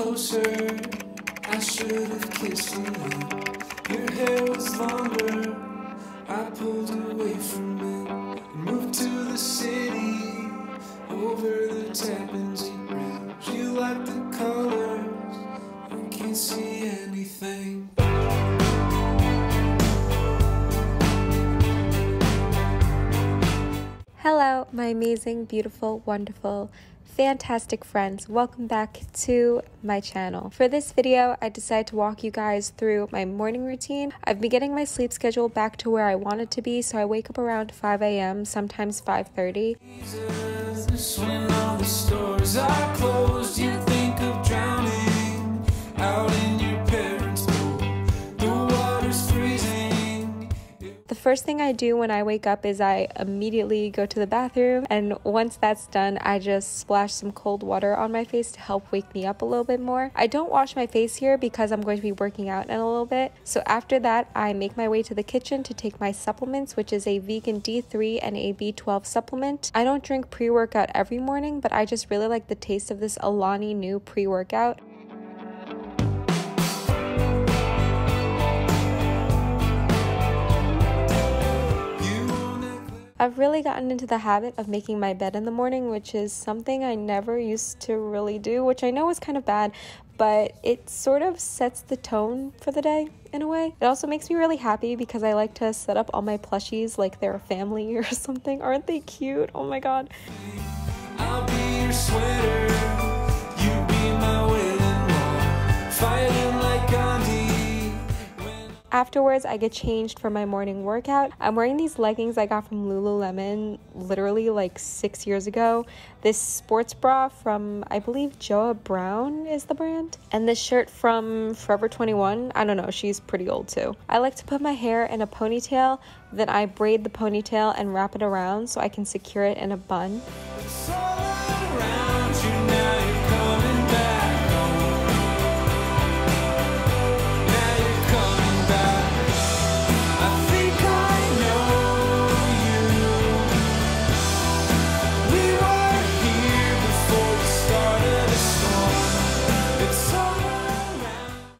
closer. I should have kissed you. Your hair was longer. I pulled away from it and moved to the city, over the Tappan Bridge. You like the colors. I can't see anything. Hello, my amazing, beautiful, wonderful, fantastic friends. Welcome back to my channel. For this video, I decided to walk you guys through my morning routine. I've been getting my sleep schedule back to where I want it to be, so I wake up around 5 a.m., sometimes 5:30. Jesus, when all the stores are closed, you think of drowning out in your parents' pool. The water's freezing. The first thing I do when I wake up is I immediately go to the bathroom, and once that's done, I just splash some cold water on my face to help wake me up a little bit more. I don't wash my face here because I'm going to be working out in a little bit. So after that, I make my way to the kitchen to take my supplements, which is a vegan D3 and a B12 supplement. I don't drink pre-workout every morning, but I just really like the taste of this Alani new pre-workout. I've really gotten into the habit of making my bed in the morning, which is something I never used to really do, which I know is kind of bad, but it sort of sets the tone for the day in a way. It also makes me really happy because I like to set up all my plushies like they're a family or something. Aren't they cute? Oh my god. I'll be your sweater. You be my waiting wall. Fighting like Gandhi. Afterwards, I get changed for my morning workout. I'm wearing these leggings I got from Lululemon literally like 6 years ago. This sports bra from, I believe, Joah Brown is the brand. And this shirt from Forever 21. I don't know, she's pretty old too. I like to put my hair in a ponytail, then I braid the ponytail and wrap it around so I can secure it in a bun.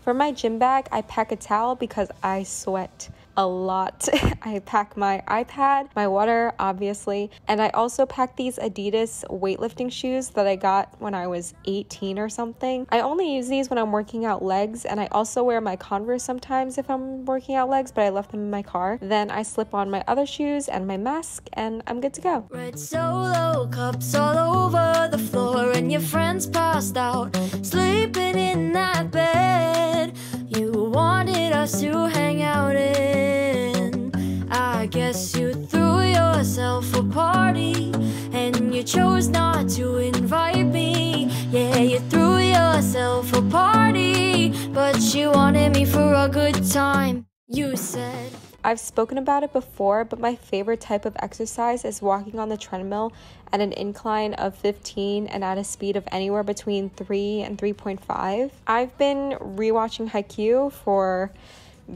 For my gym bag, I pack a towel because I sweat a lot. I pack my iPad, my water, obviously, and I also pack these Adidas weightlifting shoes that I got when I was 18 or something. I only use these when I'm working out legs, and I also wear my Converse sometimes if I'm working out legs, but I left them in my car. Then I slip on my other shoes and my mask, and I'm good to go. Red Solo cups all over the floor, and your friends passed out, sleeping in that bed. You wanted us to hang out in. I guess you threw yourself a party, and you chose not to invite me. Yeah, you threw yourself a party, but you wanted me for a good time. You said I've spoken about it before, but my favorite type of exercise is walking on the treadmill at an incline of 15 and at a speed of anywhere between 3 and 3.5. I've been rewatching Haikyuu for,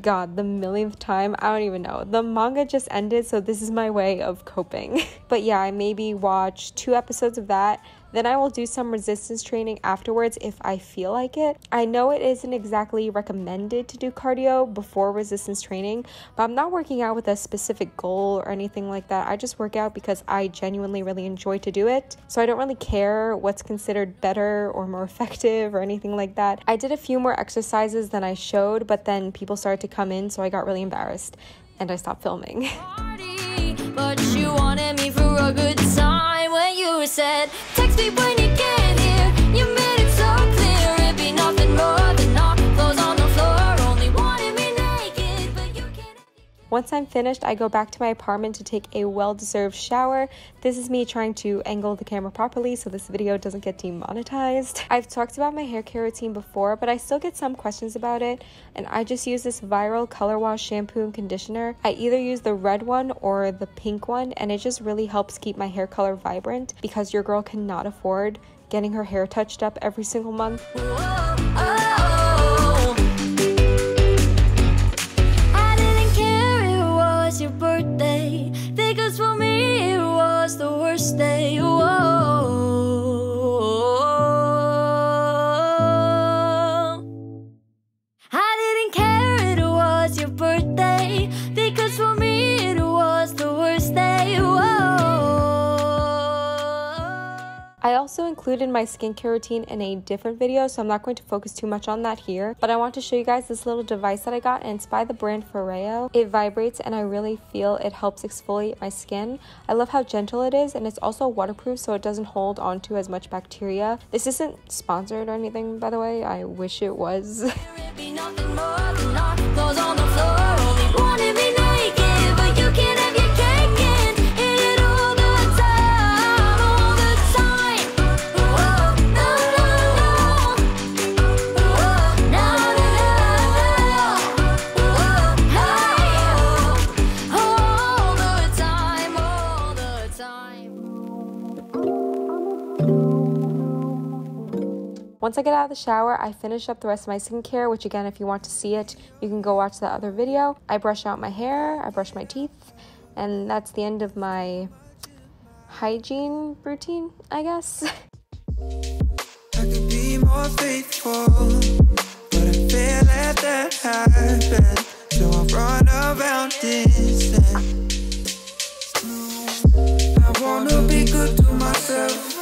god, the millionth time. I don't even know. The manga just ended, so this is my way of coping. But yeah, I maybe watch 2 episodes of that. Then I will do some resistance training afterwards if I feel like it. I know it isn't exactly recommended to do cardio before resistance training, but I'm not working out with a specific goal or anything like that. I just work out because I genuinely really enjoy to do it. So I don't really care what's considered better or more effective or anything like that. I did a few more exercises than I showed, but then people started to come in, so I got really embarrassed and I stopped filming. Party, but you wanted me for a good time when you said, text me when you get here. You made it so clear, it'd be nothing more than our clothes on the floor. Only wanted me naked, but you can't. Once I'm finished, I go back to my apartment to take a well-deserved shower. This is me trying to angle the camera properly so this video doesn't get demonetized. I've talked about my hair care routine before, but I still get some questions about it, and I just use this Viral Color Wash shampoo and conditioner. I either use the red one or the pink one, and it just really helps keep my hair color vibrant because your girl cannot afford getting her hair touched up every single month. Whoa, oh. Your birthday, because for me it was the worst day. Whoa. included my skincare routine in a different video, so I'm not going to focus too much on that here. But I want to show you guys this little device that I got, and it's by the brand Foreo. It vibrates and I really feel it helps exfoliate my skin. I love how gentle it is, and it's also waterproof, so it doesn't hold onto as much bacteria. This isn't sponsored or anything, by the way. I wish it was. Once I get out of the shower, I finish up the rest of my skincare, which again, if you want to see it, you can go watch the other video. I brush out my hair, I brush my teeth, and that's the end of my hygiene routine, I guess. I could be more faithful, but I feel that that happened, so I've run around this end. I want to be good to myself.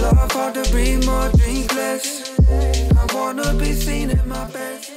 Love how to bring more, drink less. I wanna be seen in my best.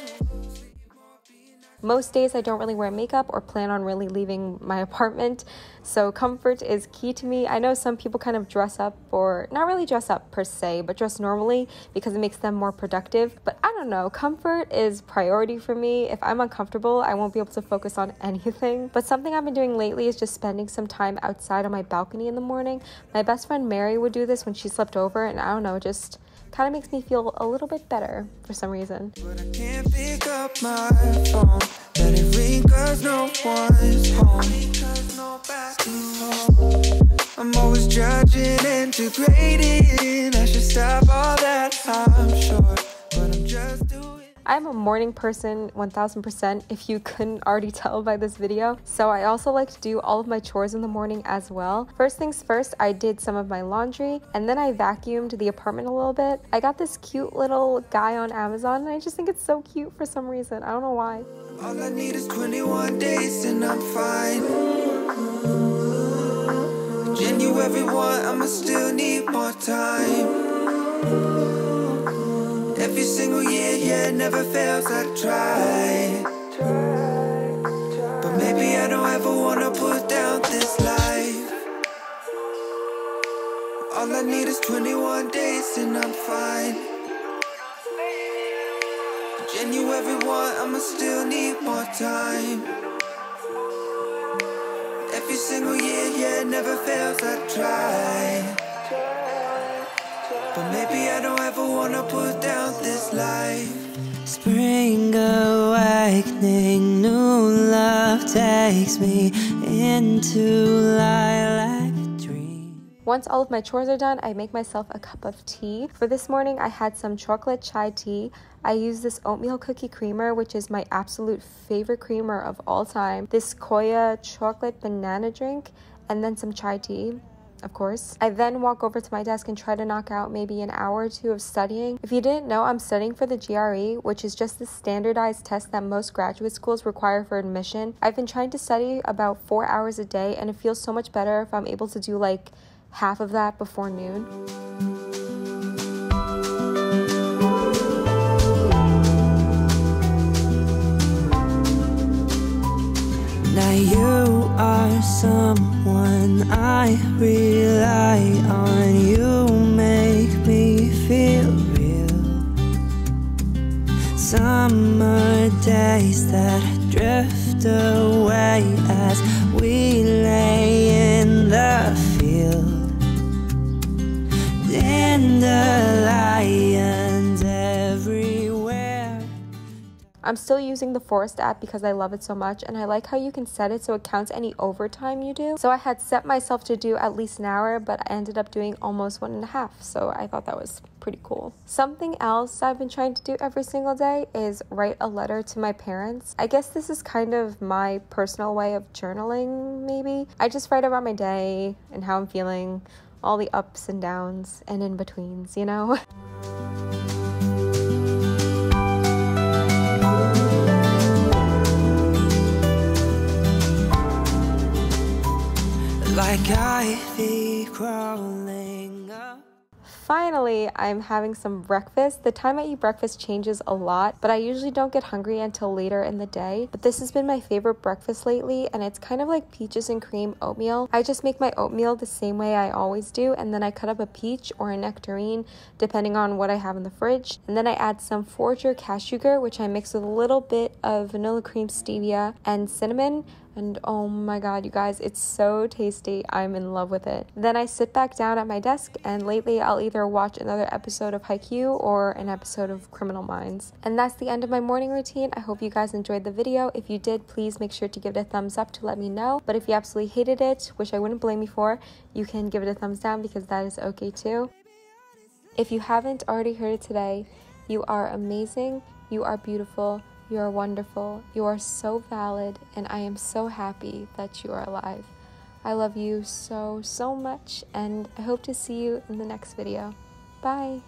Most days I don't really wear makeup or plan on really leaving my apartment, so comfort is key to me. I know some people kind of dress up, or not really dress up per se, but dress normally because it makes them more productive. But I don't know, comfort is priority for me. If I'm uncomfortable, I won't be able to focus on anything. But something I've been doing lately is just spending some time outside on my balcony in the morning. My best friend Mary would do this when she slept over, and I don't know, just kind of makes me feel a little bit better for some reason. But I can't pick up my phone. Let it ring 'cause no one's home. I'm always judging and degrading. I should stop all that, I'm sure. But I'm just doing. I'm a morning person 1000%, if you couldn't already tell by this video. So I also like to do all of my chores in the morning as well. First things first, I did some of my laundry, and then I vacuumed the apartment a little bit. I got this cute little guy on Amazon, and I just think it's so cute for some reason. I don't know why. All I need is 21 days and I'm fine. Genuine everyone, I'ma still need more time. Every single year, yeah, it never fails, I try. But maybe I don't ever wanna put down this life. All I need is 21 days and I'm fine. Genuine everyone, I'ma still need more time. Every single year, yeah, it never fails, I try. But maybe I don't ever wanna put down this life. Spring awakening, new love takes me into lilac. Once all of my chores are done, I make myself a cup of tea. For this morning, I had some chocolate chai tea. I use this oatmeal cookie creamer, which is my absolute favorite creamer of all time. This Koya chocolate banana drink, and then some chai tea. Of course. I then walk over to my desk and try to knock out maybe an hour or two of studying. If you didn't know, I'm studying for the GRE, which is just the standardized test that most graduate schools require for admission. I've been trying to study about 4 hours a day, and it feels so much better if I'm able to do like half of that before noon. Now you are someone I rely on. You make me feel real. Summer days that drift away as we lay in the field. Dandelions everywhere. I'm still using the Forest app because I love it so much, and I like how you can set it so it counts any overtime you do. So I had set myself to do at least an hour, but I ended up doing almost 1.5, so I thought that was pretty cool. Something else I've been trying to do every single day is write a letter to my parents. I guess this is kind of my personal way of journaling, maybe. I just write about my day and how I'm feeling, all the ups and downs and in-betweens, you know? Like I be crawling up. finally, I'm having some breakfast. The time I eat breakfast changes a lot, but I usually don't get hungry until later in the day. But this has been my favorite breakfast lately, and it's kind of like peaches and cream oatmeal. I just make my oatmeal the same way I always do, and then I cut up a peach or a nectarine, depending on what I have in the fridge. And then I add some Forager cashew yogurt, which I mix with a little bit of vanilla cream, stevia, and cinnamon. And oh my god, you guys, it's so tasty. I'm in love with it. Then I sit back down at my desk, and lately I'll either watch another episode of Haikyuu or an episode of Criminal Minds. And that's the end of my morning routine. I hope you guys enjoyed the video. If you did, please make sure to give it a thumbs up to let me know. But if you absolutely hated it, which I wouldn't blame you for, you can give it a thumbs down because that is okay too. If you haven't already heard it today, you are amazing, you are beautiful, you are wonderful, you are so valid, and I am so happy that you are alive. I love you so, so much, and I hope to see you in the next video. Bye!